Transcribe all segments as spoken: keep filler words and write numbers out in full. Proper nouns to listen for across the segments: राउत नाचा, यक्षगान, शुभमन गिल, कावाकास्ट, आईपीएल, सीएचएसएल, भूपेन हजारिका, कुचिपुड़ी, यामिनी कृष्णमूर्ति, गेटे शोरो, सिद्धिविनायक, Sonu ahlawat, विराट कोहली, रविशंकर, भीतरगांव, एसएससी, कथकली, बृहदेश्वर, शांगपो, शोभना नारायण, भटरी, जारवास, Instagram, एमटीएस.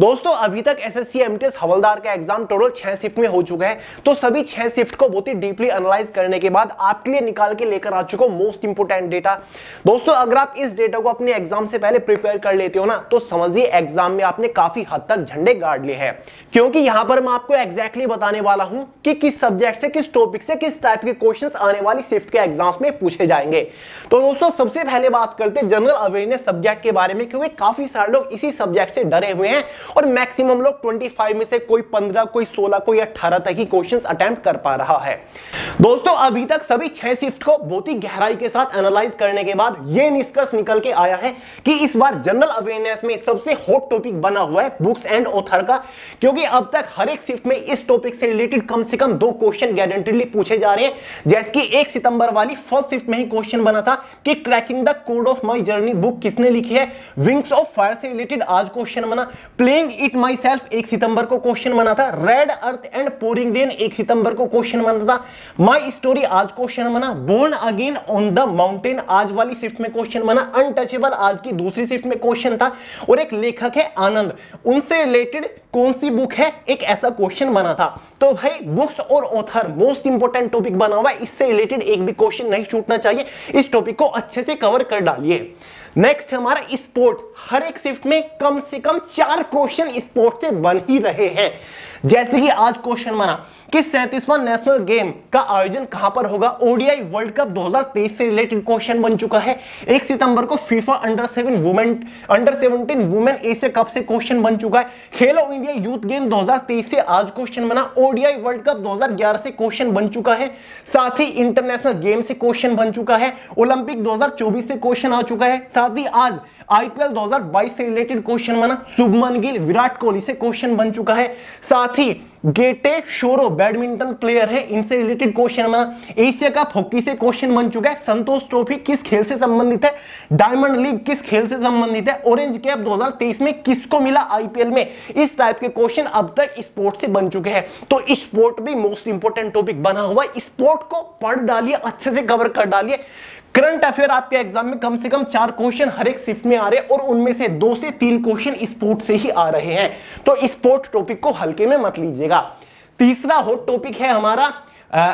दोस्तों अभी तक एसएससी एमटीएस हवलदार का एग्जाम टोटल छह शिफ्ट में हो चुका है, तो सभी छह शिफ्ट को बहुत ही डीपली एनालाइज करने के बाद आपके लिए निकाल के लेकर आ चुका हूं मोस्ट इंपोर्टेंट डेटा। दोस्तों अगर आप इस डेटा को अपने एग्जाम से पहले प्रिपेयर कर लेते हो ना, तो समझिए एग्जाम में आपने काफी हद तक झंडे गाड़ लिए हैं, क्योंकि यहां पर मैं आपको एग्जैक्टली बताने वाला हूं कि किस सब्जेक्ट से, किस टॉपिक से, किस टाइप के क्वेश्चंस आने वाली शिफ्ट के एग्जाम्स में पूछे जाएंगे। तो दोस्तों सबसे पहले बात करते हैं जनरल अवेयरनेस सब्जेक्ट के बारे में, क्योंकि काफी सारे लोग इसी सब्जेक्ट से डरे हुए हैं और मैक्सिमम लोग पच्चीस में से कोई पंद्रह, कोई सोलह, कोई अठारह तक ही क्वेश्चंस अटेम्प्ट कर पा रहा है। दोस्तों अभी तक सभी छह शिफ्ट को बहुत ही गहराई के साथ एनालाइज करने के बाद यह निष्कर्ष निकल के आया है कि इस बार जनरल अवेयरनेस में सबसे हॉट टॉपिक बना हुआ है बुक्स एंड ऑथर का, क्योंकि अब तक हर एक शिफ्ट में इस टॉपिक से रिलेटेड कम से कम दो क्वेश्चन गारंटीडली पूछे जा रहे हैं। जैसे कि एक सितंबर वाली फर्स्ट शिफ्ट में ही क्वेश्चन बना था कि cracking the code of my journey book किसने लिखी है। विंग्स ऑफ फायर से रिलेटेड आज क्वेश्चन बना। प्लेइंग इट माई सेल्फ एक सितंबर को क्वेश्चन बना था। Red earth and pouring rain एक सितंबर को क्वेश्चन बना था। माई स्टोरी आज क्वेश्चन बना। Born again on the mountain आज वाली शिफ्ट में क्वेश्चन बना। अनटचेबल आज की दूसरी शिफ्ट में क्वेश्चन था और एक लेखक है आनंद, उनसे रिलेटेड कौन सी बुक है, एक ऐसा क्वेश्चन बना था। तो भाई बुक्स और ऑथर मोस्ट इंपोर्टेंट टॉपिक बना हुआ है, इससे रिलेटेड एक भी क्वेश्चन नहीं छूटना चाहिए, इस टॉपिक को अच्छे से कवर कर डालिए। नेक्स्ट हमारा स्पोर्ट, हर एक शिफ्ट में कम से कम चार क्वेश्चन स्पोर्ट से बन ही रहे हैं। जैसे कि आज क्वेश्चन बना कि सैंतीसवां नेशनल गेम का आयोजन कहां पर होगा। ओडीआई वर्ल्ड कप दो हज़ार तेईस से रिलेटेड क्वेश्चन बन चुका है। एक सितंबर को FIFA under seven women under seventeen women Asia cup से क्वेश्चन बन चुका है। खेलो इंडिया यूथ गेम दो हज़ार तेईस से आज क्वेश्चन बना। ओडीआई वर्ल्ड कप दो हज़ार ग्यारह से क्वेश्चन बन चुका है। साथ ही इंटरनेशनल गेम से क्वेश्चन बन चुका है। ओलंपिक दो हज़ार चौबीस से क्वेश्चन आ चुका है। साथ ही आज आईपीएल दो हज़ार बाईस से रिलेटेड क्वेश्चन बना। शुभमन गिल विराट कोहली से क्वेश्चन बन चुका है। साथ ही गेटे शोरो बैडमिंटन प्लेयर है, इनसे रिलेटेड क्वेश्चन बना। एशिया कप हॉकी से क्वेश्चन बन चुका है। संतोष ट्रॉफी किस खेल से संबंधित है। डायमंड लीग किस खेल से संबंधित है। ऑरेंज कैप दो हज़ार तेईस में किसको मिला आईपीएल में। इस टाइप के क्वेश्चन अब तक स्पोर्ट से बन चुके हैं, तो स्पोर्ट भी मोस्ट इंपोर्टेंट टॉपिक बना हुआ है। स्पोर्ट को पढ़ डालिए, अच्छे से कवर कर डालिए। करंट अफेयर आपके एग्जाम में कम से कम चार क्वेश्चन हर एक शिफ्ट में आ रहे हैं और उनमें से दो से तीन क्वेश्चन स्पोर्ट से ही आ रहे हैं, तो स्पोर्ट टॉपिक को हल्के में मत लीजिएगा। तीसरा हॉट टॉपिक है हमारा आ,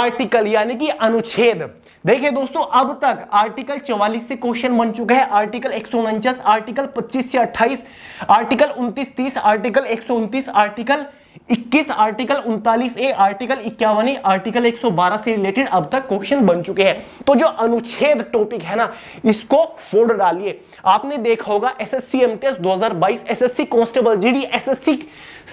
आर्टिकल यानी कि अनुच्छेद। देखिए दोस्तों अब तक आर्टिकल चौवालीस से क्वेश्चन बन चुका है। आर्टिकल एक सौ उनचास, आर्टिकल पच्चीस से अट्ठाईस, आर्टिकल उनतीस तीस, आर्टिकल एक सौ उनतीस, आर्टिकल इक्कीस, आर्टिकल उनतालीस ए, आर्टिकल इक्यावन ए, आर्टिकल एक सौ बारह से रिलेटेड अब तक क्वेश्चन बन चुके हैं। तो जो अनुच्छेद टॉपिक है ना, इसको फोड़ डालिए। आपने देखा होगा एसएससी एमटीएस दो हज़ार बाईस, एसएससी constable GD, एसएससी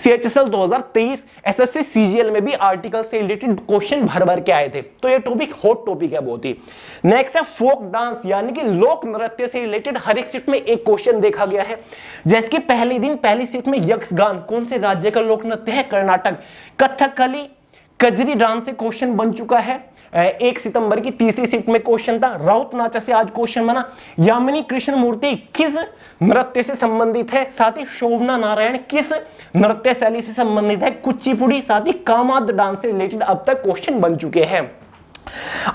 सीएचएसएल दो हज़ार तेईस, एसएससी सीजीएल में भी आर्टिकल से रिलेटेड क्वेश्चन भर भर के आए थे, तो ये टॉपिक हॉट टॉपिक है बहुत ही। नेक्स्ट है फोक डांस यानी कि लोक नृत्य से रिलेटेड हर एक शिफ्ट में एक क्वेश्चन देखा गया है। जैसे कि पहले दिन पहली शिफ्ट में यक्षगान कौन से राज्य का लोक नृत्य है, कर्नाटक। कथकली कजरी डांस से क्वेश्चन बन चुका है। एक सितंबर की तीसरी शिफ्ट में क्वेश्चन था। राउत नाचा से आज क्वेश्चन बना। यामिनी कृष्णमूर्ति किस नृत्य से संबंधित है। साथ ही शोभना नारायण किस नृत्य शैली से संबंधित है, कुचिपुड़ी। साथ ही कामाद डांस से रिलेटेड अब तक क्वेश्चन बन चुके हैं।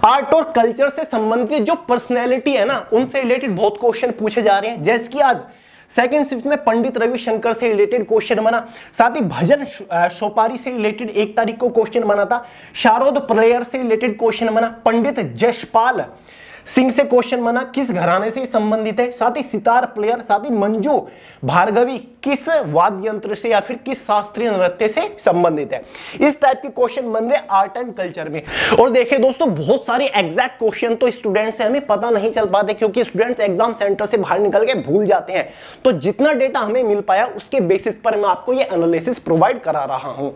आर्ट और कल्चर से संबंधित जो पर्सनैलिटी है ना, उनसे रिलेटेड बहुत क्वेश्चन पूछे जा रहे हैं। जैसे कि आज सेकेंड शिफ्ट में पंडित रविशंकर से रिलेटेड क्वेश्चन बना। साथ ही भजन सोपारी से रिलेटेड एक तारीख को क्वेश्चन बना था। शारद प्लेयर से रिलेटेड क्वेश्चन बना। पंडित जशपाल सिंह से क्वेश्चन बना, किस घराने से संबंधित है। साथ ही सितार प्लेयर, साथ ही मंजू भार्गवी किस वाद्य यंत्र से या फिर किस शास्त्रीय नृत्य से संबंधित है। इस टाइप के क्वेश्चन बन रहे आर्ट एंड कल्चर में। और देखिए दोस्तों बहुत सारे एग्जैक्ट क्वेश्चन तो स्टूडेंट से हमें पता नहीं चल पाते, क्योंकि स्टूडेंट्स एग्जाम सेंटर से बाहर निकल के भूल जाते हैं। तो जितना डेटा हमें मिल पाया उसके बेसिस पर मैं आपको ये एनालिसिस प्रोवाइड करा रहा हूँ।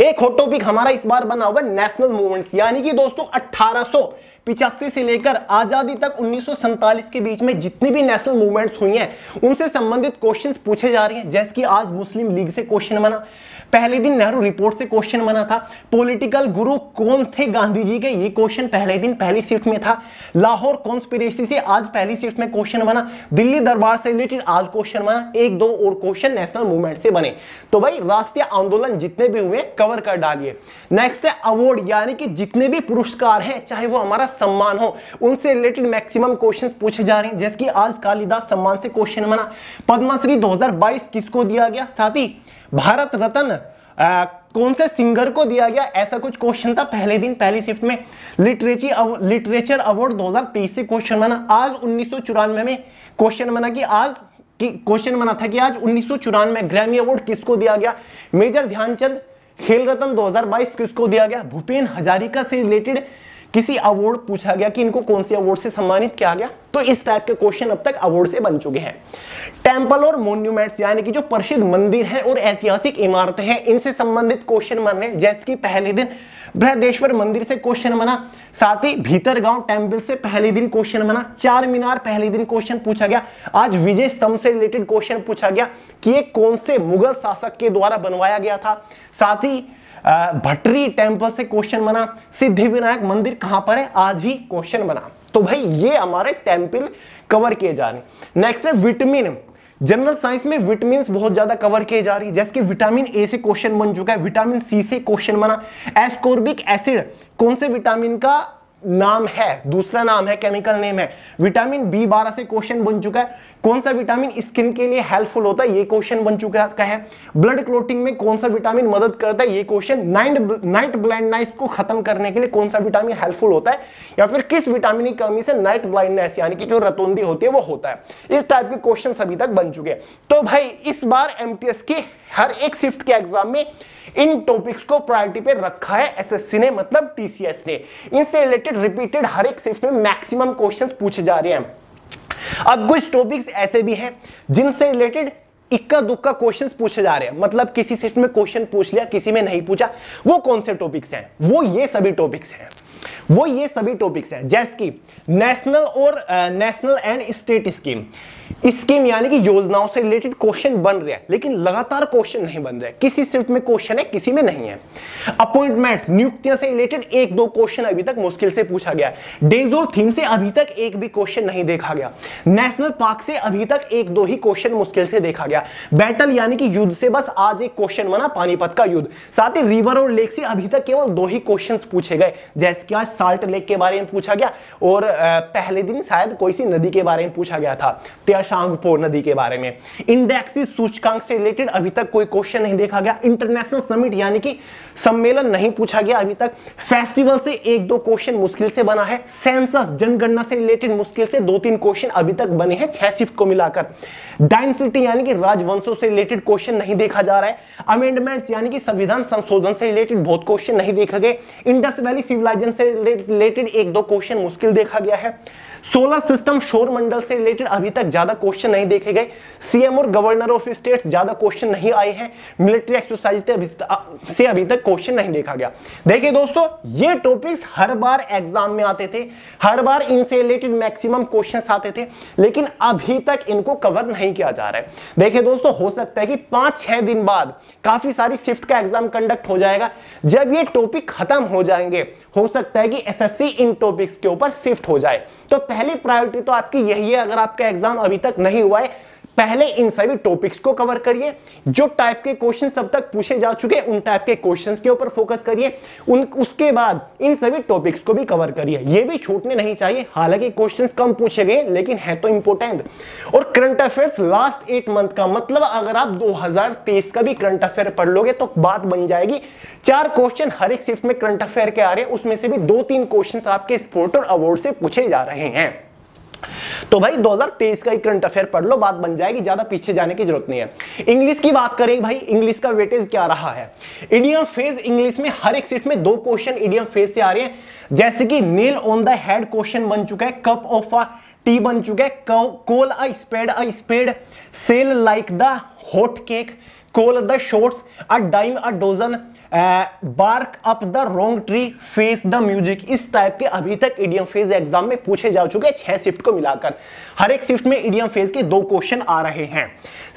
एक हॉट टॉपिक हमारा इस बार बना हुआ नेशनल मूवमेंट्स, यानी कि दोस्तों अट्ठारह सौ पिचासी से लेकर आजादी तक उन्नीस सौ सैंतालीस के बीच में जितनी भी नेशनल मूवमेंट्स हुई हैं, उनसे संबंधित क्वेश्चंस पूछे जा रहे हैं। जैसे कि आज मुस्लिम लीग से क्वेश्चन बना। पहले दिन नेहरू रिपोर्ट से क्वेश्चन बना था। पॉलिटिकल गुरु कौन थे गांधी जी के, ये क्वेश्चन पहले दिन पहली शिफ्ट में था। लाहौर कॉन्स्पिरेसी से आज पहली शिफ्ट में क्वेश्चन बना। दिल्ली दरबार से रिलेटेड आज क्वेश्चन बना। एक दो और क्वेश्चन नेशनल मूवमेंट से बने। तो भाई राष्ट्रीय आंदोलन जितने भी हुए कवर कर डालिए। नेक्स्ट है अवार्ड यानी कि जितने भी पुरस्कार हैं, चाहे वो हमारा सम्मान हो, उनसे रिलेटेड मैक्सिमम क्वेश्चन पूछे जा रहे हैं, जैसे कि आज कालिदास सम्मान से क्वेश्चन बना। पद्मश्री दो हज़ार बाईस किसको दिया गया, साथ ही भारत रत्न कौन से सिंगर को दिया गया, ऐसा कुछ क्वेश्चन था पहले दिन पहली शिफ्ट में। लिटरेचर अव, लिटरेचर अवार्ड दो हज़ार तेईस से क्वेश्चन बना। आज उन्नीस सौ चौरानवे में क्वेश्चन बना कि आज कि क्वेश्चन बना था कि आज उन्नीस सौ चौरानवे ग्रैमी अवार्ड किसको दिया गया। मेजर ध्यानचंद खेल रत्न दो हज़ार बाईस किसको दिया गया। भूपेन हजारिका से रिलेटेड किसी अवार्ड पूछा गया कि इनको कौन से अवार्ड से सम्मानित किया गया। तो इस टाइप के क्वेश्चन अब तक अवार्ड से बन चुके हैं। टेंपल और मोन्यूमेंट्स यानी कि जो प्रसिद्ध मंदिर हैं और ऐतिहासिक इमारतें हैं, इनसे संबंधित क्वेश्चन बन रहे हैं, जैसे कि पहले दिन बृहदेश्वर मंदिर से क्वेश्चन बना, साथ ही भीतरगांव टेम्पल से पहले दिन क्वेश्चन बना। चार मीनार पहले दिन क्वेश्चन पूछा गया। आज विजय स्तंभ से रिलेटेड क्वेश्चन पूछा गया कि ये कौन से मुगल शासक के द्वारा बनवाया गया था। साथ ही भटरी टेम्पल से क्वेश्चन बना। सिद्धिविनायक मंदिर कहां पर है, आज ही क्वेश्चन बना। तो भाई ये हमारे टेम्पल कवर किए जा रहे। नेक्स्ट है विटामिन। जनरल साइंस में विटामिन बहुत ज्यादा कवर किए जा रही है, जैसे कि विटामिन ए से क्वेश्चन बन चुका है, विटामिन सी से क्वेश्चन बना। एस्कोर्बिक एसिड कौन से विटामिन का नाम है, दूसरा नाम है, केमिकल नेम है। विटामिन बी बारह से क्वेश्चन बन चुका है। कौन सा विटामिन स्किन के लिए हेल्पफुल होता है, ये क्वेश्चन बन चुका है। ब्लड क्लोटिंग में कौन सा विटामिन मदद करता है, ये क्वेश्चन। नाइट ब्लाइंडनेस को खत्म करने के लिए कौन सा विटामिन हेल्पफुल होता है, या फिर किस विटामिन की कमी से नाइट ब्लाइंडनेस यानी कि जो रतौंधी होती है वो होता है। इस टाइप के क्वेश्चन सभी तक बन चुके हैं। तो भाई इस बार एमटीएस की हर एक शिफ्ट के एग्जाम में इन टॉपिक्स को प्रायोरिटी पे रखा है एसएससी ने, मतलब टीसीएस ने। इनसे रिलेटेड रिपीटेड हर एक शिफ्ट में मैक्सिमम क्वेश्चंस पूछे जा रहे हैं। अब कुछ टॉपिक्स ऐसे भी हैं जिनसे रिलेटेड इक्का दुक्का क्वेश्चंस पूछे जा रहे हैं, मतलब किसी शिफ्ट में क्वेश्चन पूछ लिया, किसी में नहीं पूछा। वो कौन से टॉपिक्स हैं, वो ये सभी टॉपिक्स हैं वो ये सभी टॉपिक्स हैं जैसे कि नेशनल और national and state scheme scheme यानी कि योजनाओं से रिलेटेड क्वेश्चन बन रहे हैं, लेकिन लगातार क्वेश्चन नहीं बन रहे। किसी शिफ्ट में क्वेश्चन है, किसी में नहीं है। अपॉइंटमेंट्स नियुक्तियां से रिलेटेड एक दो क्वेश्चन अभी तक मुश्किल से पूछा गया है। डेज और थीम से अभी तक एक भी क्वेश्चन नहीं देखा गया। नेशनल पार्क से अभी तक एक दो ही क्वेश्चन मुश्किल से देखा गया। बैटल यानी कि युद्ध से बस आज एक क्वेश्चन बना, पानीपत का युद्ध। साथ ही रिवर और लेक से अभी तक केवल दो ही क्वेश्चन पूछे गए, जैसे कि आज साल्ट लेक के बारे में पूछा गया और पहले दिन शायद कोई सी नदी के बारे में पूछा गया था, शांगपो नदी के बारे में। इंडेक्सिस सूचकांक से रिलेटेड अभी तक कोई क्वेश्चन नहीं देखा गया। इंटरनेशनल समिट यानी कि सम्मेलन नहीं पूछा गया अभी तक। फेस्टिवल से एक दो क्वेश्चन मुश्किल से बना है। सेंसस जनगणना से रिलेटेड मुश्किल से दो तीन क्वेश्चन अभी तक बने हैं छह शिफ्ट को मिलाकर। डायनेस्टी यानी कि राजवंशों से रिलेटेड क्वेश्चन नहीं देखा जा रहा है। अमेंडमेंट्स यानी कि संविधान संशोधन से रिलेटेड बहुत क्वेश्चन नहीं देखे गए। इंडस वैली सिविलाइजेशन से रिलेटेड एक दो क्वेश्चन मुश्किल देखा गया है। सोलर सिस्टम सौर मंडल से रिलेटेड अभी तक ज्यादा क्वेश्चन नहीं देखे गए। सीएम और गवर्नर ऑफ स्टेट्स ज्यादा क्वेश्चन नहीं आए हैं। मिलिट्री एक्सरसाइज से अभी तक क्वेश्चन नहीं देखा गया। देखिए दोस्तों, ये टॉपिक्स हर बार एग्जाम में आते थे, हर बार इनसे रिलेटेड मैक्सिमम क्वेश्चन आते थे, लेकिन अभी तक इनको कवर नहीं किया जा रहा है। देखिए दोस्तों, हो सकता है कि पांच छह दिन बाद काफी सारी शिफ्ट का एग्जाम कंडक्ट हो जाएगा। जब ये टॉपिक खत्म हो जाएंगे, हो सकता है कि एसएससी इन टॉपिक्स के ऊपर शिफ्ट हो जाए। तो पहली प्रायोरिटी तो आपकी यही है, अगर आपका एग्जाम अभी तक नहीं हुआ है, पहले इन सभी टॉपिक्स को कवर करिए। जो टाइप के क्वेश्चन अब तक पूछे जा चुके हैं, उन टाइप के क्वेश्चंस के ऊपर फोकस करिए। उन उसके बाद इन सभी टॉपिक्स को भी कवर करिए, ये भी छूटने नहीं चाहिए। हालांकि क्वेश्चंस कम पूछे गए, लेकिन है तो इंपॉर्टेंट। और current affairs last eight month का, मतलब अगर आप दो हज़ार तेईस का भी करंट अफेयर पढ़ लोगे तो बात बन जाएगी। चार क्वेश्चन हर एक शिफ्ट में करंट अफेयर के आ रहे हैं, उसमें से भी दो तीन क्वेश्चन आपके स्पोर्ट और अवार्ड से पूछे जा रहे हैं। तो भाई दो हज़ार तेईस का ही करंट अफेयर पढ़ लो, बात बन जाएगी, ज्यादा पीछे जाने की जरूरत नहीं है। इंग्लिश की बात करें भाई, इंग्लिश का वेटेज क्या रहा है। इडियम फ्रेज इंग्लिश में हर एक सीट में दो क्वेश्चन इडियम फ्रेज से आ रहे हैं, जैसे कि nail on the head question बन चुका है, कप ऑफ अ टी बन चुका है, call a spade a spade, sell like the hot cake, call the shots, a dime a dozen, bark up the wrong tree, face the music. इस type के अभी तक इडियम फेज एग्जाम में पूछे जा चुके हैं छह शिफ्ट को मिलाकर। हर एक शिफ्ट में इडियम फेज के दो क्वेश्चन आ रहे हैं।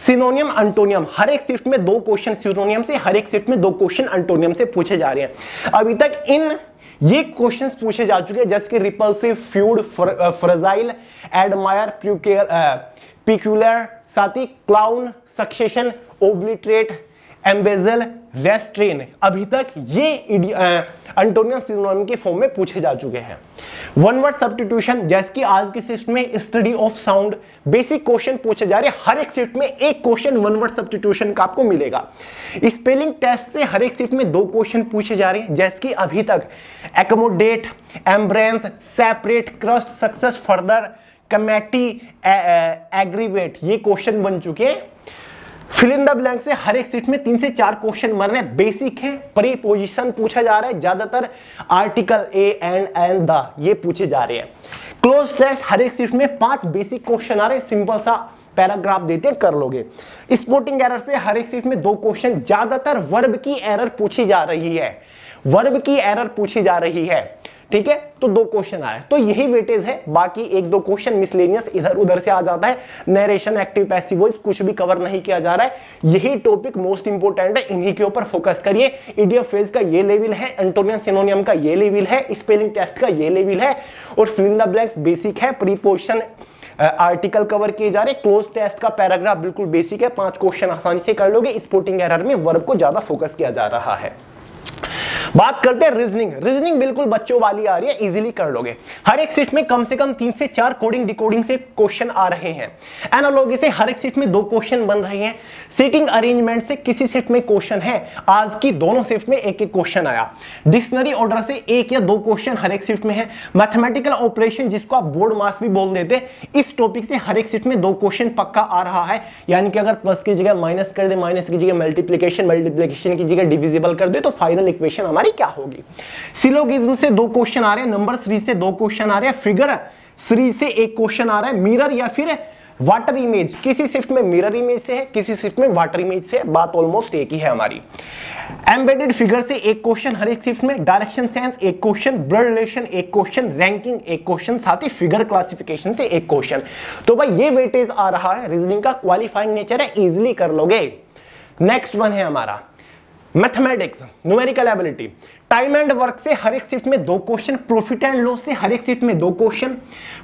सिनोनियम एंटोनियम हर एक शिफ्ट में दो क्वेश्चन सिनोनियम से, हर एक शिफ्ट में दो क्वेश्चन एंटोनियम से पूछे जा रहे हैं। अभी तक इन ये क्वेश्चंस पूछे जा चुके हैं, जैसे कि repulsive, feud, fragile, admire, peculiar, साथ ही clown, succession, obliterate, embezzle, restrain. अभी तक ये एंटोनियम सिनोनिम के फॉर्म में पूछे जा चुके हैं। वन वर्ड सब्स्टिट्यूशन, जैसे कि आज की शिफ्ट में study of sound basic question पूछे जा रहे हैं। हर एक शिफ्ट में एक क्वेश्चन वन वर्ड सब्स्टिट्यूशन का आपको मिलेगा। स्पेलिंग टेस्ट से हर एक शिफ्ट में दो क्वेश्चन पूछे जा रहे हैं, जैसे कि अभी तक accommodate, embrace, separate, crust, success, further, committee, aggravate, ये क्वेश्चन बन चुके हैं। फिल इन द ब्लैंक से हर एक सीट में तीन से चार क्वेश्चन बन रहे हैं। बेसिक है, प्रीपोजिशन पूछा जा रहा है, ज्यादातर article a, and and the, ये पूछे जा रहे हैं। क्लोज टेस्ट हर एक सीट में पांच बेसिक क्वेश्चन आ रहे हैं, सिंपल सा पैराग्राफ देते हैं, कर लोगे। स्पोर्टिंग एरर से हर एक सीट में दो क्वेश्चन, ज्यादातर वर्ब की एरर पूछी जा रही है, वर्ब की एरर पूछी जा रही है, ठीक है, तो दो क्वेश्चन आए, तो यही वेटेज है। बाकी एक दो क्वेश्चन मिसलेनियस इधर उधर से आ जाता है। नरेशन, एक्टिव, पैसिव वॉइस कुछ भी कवर नहीं किया जा रहा है। यही टॉपिक मोस्ट इंपोर्टेंट है, इन्हीं के ऊपर फोकस करिए। इडियम फ्रेज का ये लेवल है, एंटोनियम सिनोनियम का ये लेवल है, स्पेलिंग टेस्ट का ये लेवल है, और fill in the blanks basic है, प्रीपोजिशन आर्टिकल कवर किए जा रहे। क्लोज टेस्ट का पैराग्राफ बिल्कुल बेसिक है, पांच क्वेश्चन आसानी से कर लोगे। स्पोर्टिंग एरर में वर्ब को ज्यादा फोकस किया जा रहा है। बात करते हैं रीजनिंग। रीजनिंग बिल्कुल बच्चों वाली आ रही है, इजीली कर लोगे। हर एक सीट में कम से कम तीन से चार कोडिंग डिकोडिंग से क्वेश्चन आ रहे हैं। एनालॉजी से हर एक सीट में दो क्वेश्चन बन रहे हैं। सीटिंग अरेंजमेंट से किसी सीट में क्वेश्चन है, आज की दोनों सीट में एक एक क्वेश्चन आया। डिक्शनरी ऑर्डर से एक या दो क्वेश्चन हर एक सीट में है। मैथमेटिकल ऑपरेशन, जिसको आप बोर्ड मास भी बोल देते, इस टॉपिक से हर एक सीट में दो क्वेश्चन पक्का आ रहा है। यानी कि अगर प्लस की जगह माइनस कर दे, माइनस की जगह मल्टीप्लीकेशन, मल्टीप्लीकेशन की जगह डिविजिबल कर दे, तो फाइनल इक्वेशन हमारी क्या होगी। सिलोगिज्म से दो क्वेश्चन आ रहे हैं, नंबर सीरीज से दो क्वेश्चन आ रहे हैं, फिगर सीरीज से एक क्वेश्चन आ रहा है। मिरर या फिर वाटर इमेज, किसी शिफ्ट में मिरर इमेज से है, किसी शिफ्ट में वाटर इमेज से है, बात ऑलमोस्ट एक ही है हमारी। एम्बेडेड फिगर से एक क्वेश्चन हर एक शिफ्ट में, डायरेक्शन सेंस एक क्वेश्चन, ब्लड रिलेशन एक क्वेश्चन, रैंकिंग एक क्वेश्चन, साथ ही फिगर क्लासिफिकेशन से एक क्वेश्चन। तो भाई ये वेटेज आ रहा है, रीजनिंग का क्वालिफाइंग नेचर है, इजिली कर लोगे। नेक्स्ट वन है हमारा mathematics, numerical ability. Time and work से हर एक शिफ्ट में दो क्वेश्चन, प्रॉफिट एंड लॉस से हर एक शिफ्ट में दो क्वेश्चन,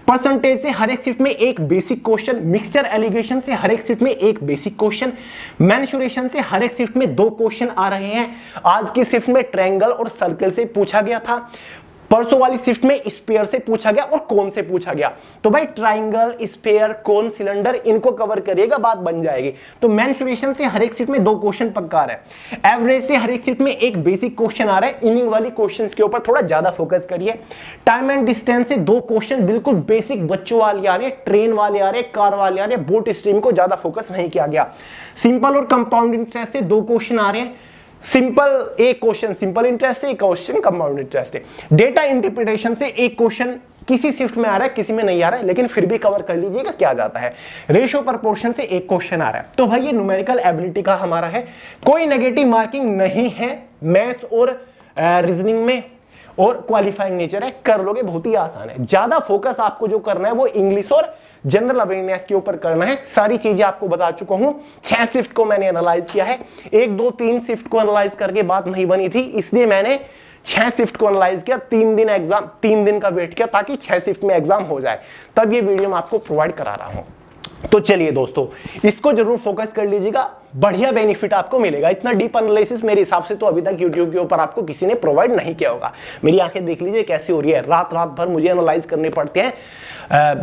परसेंटेज से हर एक शिफ्ट में एक बेसिक क्वेश्चन, मिक्सचर एलिगेशन से हर एक शिफ्ट में एक बेसिक क्वेश्चन, मेंसुरेशन से हर एक शिफ्ट में दो क्वेश्चन आ रहे हैं। आज की शिफ्ट में ट्रायंगल और सर्कल से पूछा गया था, परसों वाली शिफ्ट में स्फीयर से पूछा गया और कोन से पूछा गया। तो भाई ट्राइंगल, स्फीयर, कोन, सिलेंडर, इनको कवर करिएगा, बात बन जाएगी। तो मेंसुरेशन से हर एक शिफ्ट में दो क्वेश्चन पक्का आ रहा है। एवरेज से हर एक शिफ्ट में एक बेसिक क्वेश्चन आ रहा है। इनिंग वाली क्वेश्चन के ऊपर थोड़ा ज्यादा फोकस करिए। टाइम एंड डिस्टेंस से दो क्वेश्चन बिल्कुल बेसिक बच्चों वाले आ रहे, ट्रेन वाले आ रहे, कार वाले आ रहे। बोट स्ट्रीम को ज्यादा फोकस नहीं किया गया। सिंपल और कंपाउंड इंटरेस्ट से दो क्वेश्चन आ रहे हैं। सिंपल एक क्वेश्चन सिंपल इंटरेस्ट है, एक क्वेश्चन कंपाउंड इंटरेस्ट है। डेटा इंटरप्रिटेशन से एक क्वेश्चन किसी शिफ्ट में आ रहा है, किसी में नहीं आ रहा है, लेकिन फिर भी कवर कर लीजिएगा क्या जाता है। रेशियो प्रोपोर्शन से एक क्वेश्चन आ रहा है। तो भाई ये न्यूमेरिकल एबिलिटी का हमारा है। कोई नेगेटिव मार्किंग नहीं है मैथ्स और रीजनिंग में, और क्वालिफाइंग नेचर है, कर लोगे, बहुत ही आसान है। ज्यादा फोकस आपको जो करना है वो इंग्लिश और जनरल अवेयरनेस के ऊपर करना है। सारी चीजें आपको बता चुका हूं। छह शिफ्ट को मैंने एनालाइज किया है, एक दो तीन शिफ्ट को एनालाइज करके बात नहीं बनी थी, इसलिए मैंने छह शिफ्ट को एनालाइज किया। तीन दिन एग्जाम तीन दिन का वेट किया ताकि छह शिफ्ट में एग्जाम हो जाए, तब ये वीडियो मैं आपको प्रोवाइड करा रहा हूँ। तो चलिए दोस्तों, इसको जरूर फोकस कर लीजिएगा, बढ़िया बेनिफिट आपको मिलेगा। इतना डीप एनालिसिस मेरे हिसाब से तो अभी तक यूट्यूब के ऊपर आपको किसी ने प्रोवाइड नहीं किया होगा। मेरी आंखें देख लीजिए कैसी हो रही है, रात रात भर मुझे एनालाइज करने पड़ते हैं आ,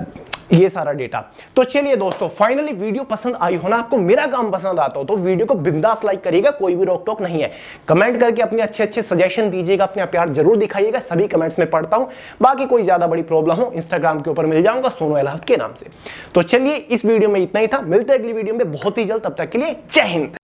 ये सारा डेटा। तो चलिए दोस्तों, फाइनली वीडियो पसंद आई होना, आपको मेरा काम पसंद आता हो तो वीडियो को बिंदास लाइक करिएगा, कोई भी रोक टोक नहीं है। कमेंट करके अपने अच्छे अच्छे सजेशन दीजिएगा, अपना प्यार जरूर दिखाइएगा, सभी कमेंट्स में पढ़ता हूँ। बाकी कोई ज्यादा बड़ी प्रॉब्लम हो इंस्टाग्राम के ऊपर मिल जाऊंगा सोनू अहलावत के नाम से। तो चलिए इस वीडियो में इतना ही था, मिलते अगली वीडियो में बहुत ही जल्द, तब तक के लिए जय हिंद।